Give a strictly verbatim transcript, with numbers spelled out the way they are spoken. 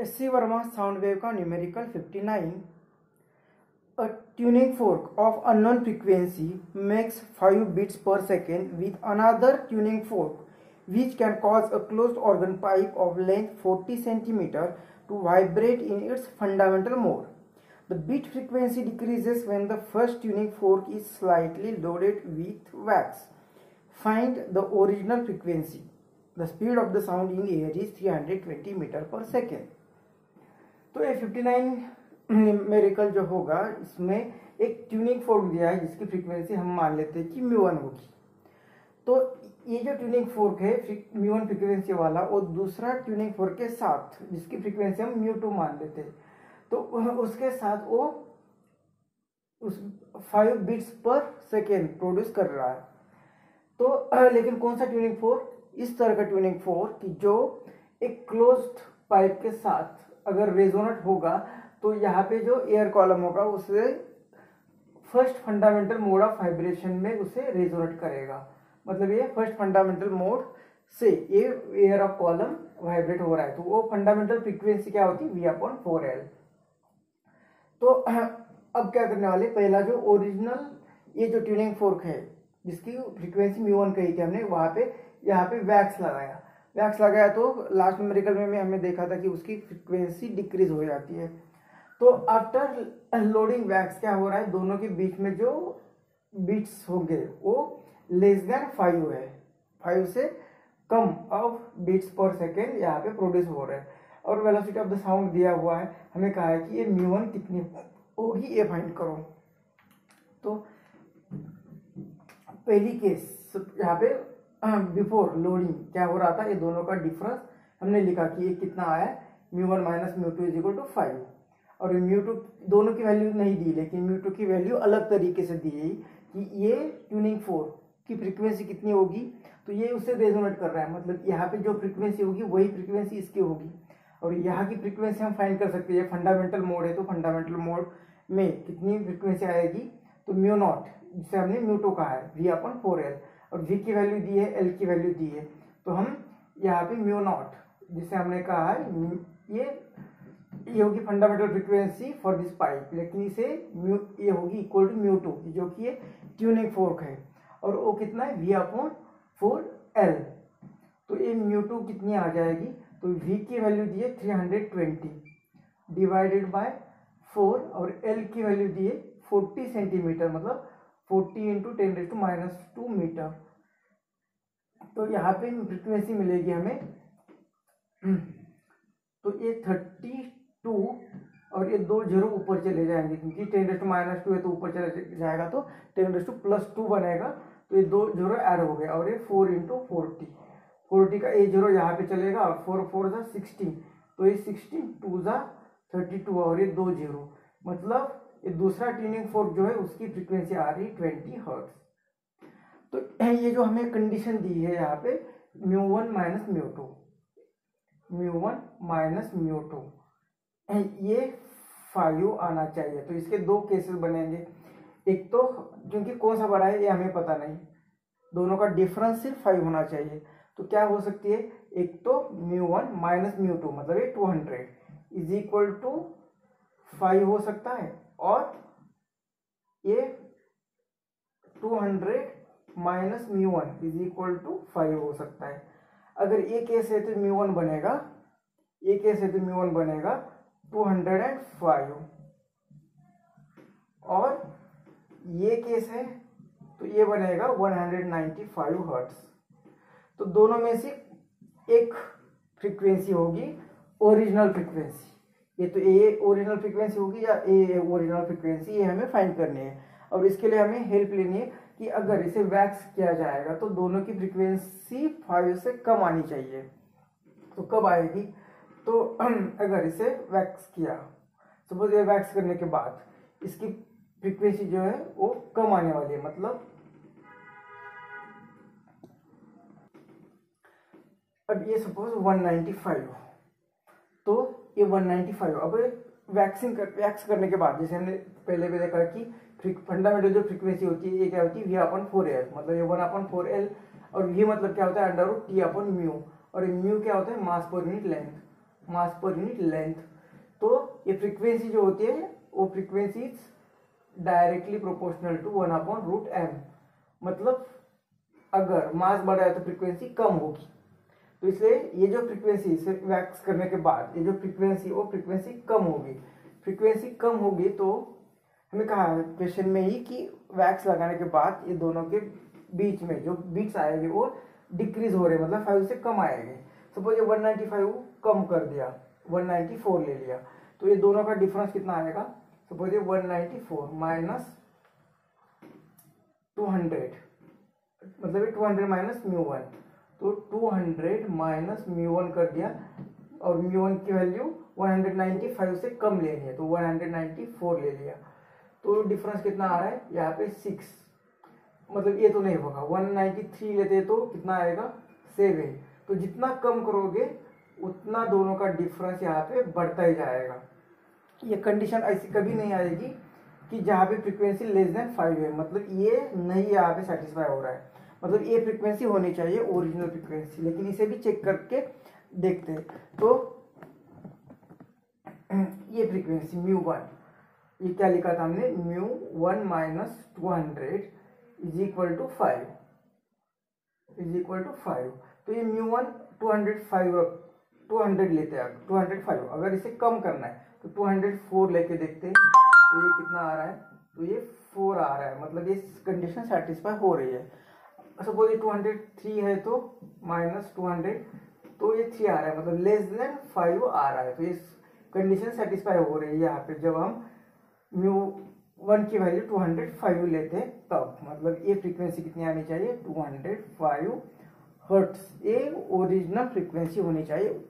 H C Verma sound wave का numerical fifty nine. A tuning fork of unknown frequency makes five beats per second with another tuning fork which can cause a closed organ pipe of length forty centimeters to vibrate in its fundamental mode. The beat frequency decreases when the first tuning fork is slightly loaded with wax. Find the original frequency. The speed of the sound in air is three hundred twenty meters per second. तो ये fifty nine numerical जो होगा इसमें एक tuning fork दिया है जिसकी frequency हम मान लेते हैं कि म्यू वन होगी। तो ये जो ट्यूनिंग फोर्क है म्यू वन फ्रिक्वेंसी वाला और दूसरा ट्यूनिंग फोर्क के साथ जिसकी फ्रिक्वेंसी हम म्यू टू मान लेते हैं तो उसके साथ वो उस five beats per second produce कर रहा है। तो लेकिन कौन सा ट्यूनिंग फोर्क? इस तरह का ट्यूनिंग फोर्क कि जो एक क्लोज्ड पाइप के साथ अगर रेजोनेट होगा तो यहाँ पे जो एयर कॉलम होगा उसे first fundamental mode of vibration में उसे रेजोनेट करेगा, मतलब ये फर्स्ट फंडामेंटल मोड से ये एयर ऑफ कॉलम वाइब्रेट हो रहा है तो वो फंडामेंटल फ्रीक्वेंसी क्या होती है वी अपॉन फोर एल। तो अब क्या करने वाले, पहला जो ओरिजिनल ये जो ट्यूनिंग फोर्क है जिसकी फ्रीक्वेंसी म्यू वन कही थी हमने वहाँ पे यहाँ पे वैक्स लगाया वैक्स लगाया तो लास्ट न्यूमेरिकल में, में हमने देखा था कि उसकी फ्रिक्वेंसी डिक्रीज हो जाती है। तो आफ्टर लोडिंग वैक्स क्या हो रहा है, दोनों के बीच में जो बीट्स होंगे वो लेस देन फाइव है, फाइव से कम ऑफ बीट्स पर सेकेंड यहाँ पे प्रोड्यूस हो रहा है और वेलोसिटी ऑफ द साउंड दिया हुआ है। हमें कहा है कि ये म्यू वन कितनी होगी ये फाइंड करो। तो पहली केस यहाँ पे बिफोर लोडिंग क्या हो रहा था, ये दोनों का डिफरेंस हमने लिखा कि ये कितना आया mu one minus mu two is equal to five और म्यू टू दोनों की वैल्यू नहीं दी लेकिन म्यू टू की वैल्यू अलग तरीके से दी गई कि ये ट्यूनिंग फोर्क की फ्रीक्वेंसी कितनी होगी तो ये उससे रेजोनेट कर रहा है, मतलब यहाँ पे जो फ्रीक्वेंसी होगी वही फ्रीक्वेंसी इसकी होगी और यहाँ की फ्रीक्वेंसी हम फाइंड कर सकते हैं। फंडामेंटल मोड है तो फंडामेंटल मोड में कितनी फ्रीक्वेंसी आएगी तो म्यू नॉट जिसे हमने म्यू टू कहा है वी अपन फोर एल और वी की वैल्यू दी है एल की वैल्यू दी है तो हम यहाँ पे म्यू नॉट जिसे हमने कहा है ये ये होगी fundamental frequency for this pipe लेकिन इसे म्यू ये होगी इक्वल टू म्यू टू जो कि ये ट्यूनिंग फोर्क है और वो कितना है वी अपॉन फोर एल। तो ये म्यू टू कितनी आ जाएगी तो वी की वैल्यू दी है three hundred twenty divided by four और एल की वैल्यू दी है फोर्टी सेंटीमीटर मतलब forty into ten raise to minus two metre. तो यहाँ पे फ्रिक्वेंसी मिलेगी हमें तो ये थर्टी टू और ये दो जीरो ऊपर चले जाएंगे क्योंकि ten raise to minus two है तो ऊपर चले जाएगा तो ten raise to plus two बनेगा तो ये दो जीरो ऐड हो गए और ये फोर इंटू फोर्टी फोर्टी का ये जीरो यहाँ पे चलेगा और फोर फोर ज़ा सिक्सटीन तो ये सिक्सटीन टू ज़ा थर्टी टू और ये दो जीरो मतलब ये दूसरा ट्यूनिंग फोर्क जो है उसकी फ्रिक्वेंसी आ रही है ट्वेंटी हर्ट्स। तो ये जो हमें कंडीशन दी है यहाँ पे mu one minus mu two mu one minus mu two ये फाइव आना चाहिए। तो इसके दो केसेस बनेंगे, एक तो क्योंकि कौन सा बड़ा है ये हमें पता नहीं दोनों का डिफरेंस सिर्फ फाइव होना चाहिए तो क्या हो सकती है एक तो mu one minus mu two मतलब ये two hundred is equal to five हो सकता है और ये two hundred minus mu one is equal to five हो सकता है। अगर ये केस है तो म्यू वन बनेगा ये केस है तो म्यू वन बनेगा टू हंड्रेड एंड फाइव और ये केस है तो ये बनेगा one hundred ninety five hertz. तो दोनों में से एक फ्रीक्वेंसी होगी ओरिजिनल फ्रीक्वेंसी, ये तो ए ओरिजिनल फ्रीक्वेंसी होगी या ए ओरिजिनल फ्रीक्वेंसी ये हमें फाइंड करनी है और इसके लिए हमें हेल्प लेनी है कि अगर इसे वैक्स किया जाएगा तो दोनों की फ्रीक्वेंसी फाइव से कम आनी चाहिए तो कब आएगी तो अगर इसे वैक्स किया सपोज ये वैक्स करने के बाद इसकी फ्रीक्वेंसी जो है वो कम आने वाली है मतलब अब ये सपोज वन नाइन्टी फाइव तो ये वन नाइन्टी फाइव अब वैक्सिंग कर वैक्स करने के बाद जैसे हमने पहले भी देखा कि फंडामेंटल जो फ्रीक्वेंसी होती है ये क्या होती है वी अपन फोर एल मतलब ये वन अपन फोर एल और ये मतलब क्या होता है under root T upon mu और म्यू क्या होता है मास per unit length mass per unit length. तो ये फ्रीक्वेंसी जो होती है वो frequency is directly proportional to one upon root M. मतलब अगर मास बढ़ा है तो फ्रीक्वेंसी कम होगी, तो इसलिए ये जो फ्रीक्वेंसी सिर्फ वैक्स करने के बाद ये जो फ्रीक्वेंसी वो फ्रीक्वेंसी कम होगी। फ्रीक्वेंसी कम होगी तो हमें कहा क्वेश्चन में ही कि वैक्स लगाने के बाद ये दोनों के बीच में जो बीट्स आएंगे वो डिक्रीज हो रहे, मतलब फाइव से कम आएंगे। सपोज ये वन नाइन्टी फाइव कम कर दिया, वन नाइन्टी फोर ले लिया, तो ये दोनों का डिफरेंस कितना आएगा? सपोज ये one ninety four minus two hundred, मतलब ये two hundred minus mu one, तो two hundred minus mu one कर दिया और म्यू वन की वैल्यू वन नाइन्टी फाइव से कम लेनी है तो वन नाइन्टी फोर ले लिया। तो डिफरेंस कितना आ रहा है यहाँ पे? सिक्स। मतलब ये तो नहीं होगा, वन नाइन्टी थ्री लेते तो कितना आएगा? सेवन। तो जितना कम करोगे उतना दोनों का डिफरेंस यहाँ पे बढ़ता ही जाएगा। ये कंडीशन ऐसी कभी नहीं आएगी कि जहाँ पे फ्रीक्वेंसी लेस देन फाइव है, मतलब ये नहीं यहाँ पे सेटिस्फाई हो रहा है। मतलब ये फ्रीक्वेंसी होनी चाहिए ओरिजिनल फ्रीक्वेंसी, लेकिन इसे भी चेक करके देखते हैं। तो ये फ्रीक्वेंसी म्यू वन, ये क्या लिखा था हमने? Mu one minus two hundred is equal to five, is equal to five. तो ये mu one two hundred five two hundred लेते हैं, टू हंड्रेड फाइव अगर इसे कम करना है तो टू हंड्रेड फोर लेके देखते हैं तो ये कितना आ रहा है? तो ये फोर आ रहा है, मतलब ये कंडीशन सेटिस्फाई हो रही है। सपोज ये टू हंड्रेड थ्री है तो माइनस टू हंड्रेड, तो ये थ्री आ रहा है, मतलब लेस देन फाइव आ रहा है। तो ये कंडीशन सेटिस्फाई हो रही है यहाँ पे जब हम म्यू वन की वैल्यू टू हंड्रेड फाइव लेते हैं तब। मतलब ये फ्रीक्वेंसी कितनी आनी चाहिए? Two hundred five hertz. ये ओरिजिनल फ्रीक्वेंसी होनी चाहिए